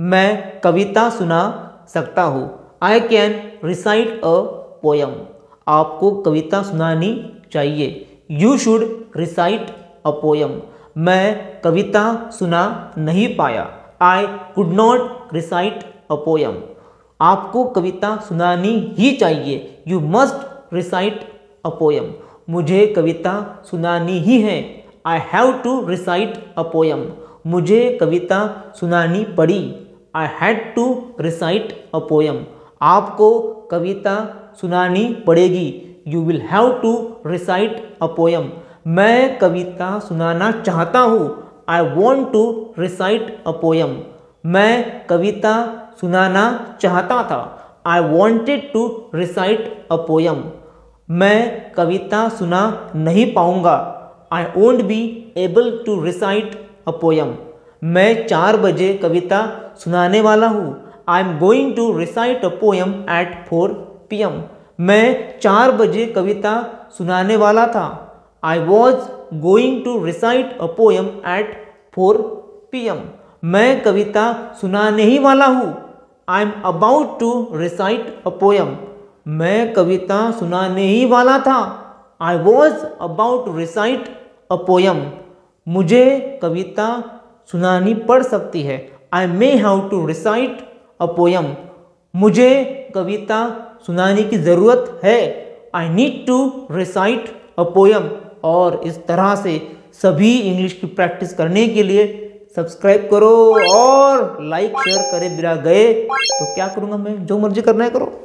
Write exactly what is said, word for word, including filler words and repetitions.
मैं कविता सुना सकता हूँ। I can recite a poem. आपको कविता सुनानी चाहिए। You should recite a poem. मैं कविता सुना नहीं पाया। I could not recite a poem. आपको कविता सुनानी ही चाहिए। You must recite a poem. मुझे कविता सुनानी ही है। I have to recite a poem. मुझे कविता सुनानी पड़ी। I had to recite a poem. आपको कविता सुनानी पड़ेगी। You will have to recite a poem. मैं कविता सुनाना चाहता हूँ। I want to recite a poem. मैं कविता सुनाना चाहता था। I wanted to recite a poem. मैं कविता सुना नहीं पाऊँगा। I won't be able to recite a poem. मैं चार बजे कविता सुनाने वाला हूँ। I am going to recite a poem at four P M. मैं चार बजे कविता सुनाने वाला था। I was going to recite a poem at four P M. मैं कविता सुनाने ही वाला हूँ। I am about to recite a poem. मैं कविता सुनाने ही वाला था। I was about to recite a poem. मुझे कविता सुनानी पड़ सकती है। I may have to recite a poem. मुझे कविता सुनाने की ज़रूरत है। I need to recite a poem. और इस तरह से सभी इंग्लिश की प्रैक्टिस करने के लिए सब्सक्राइब करो और लाइक शेयर करे बिना गए तो क्या करूँगा मैं, जो मर्जी करना है करो।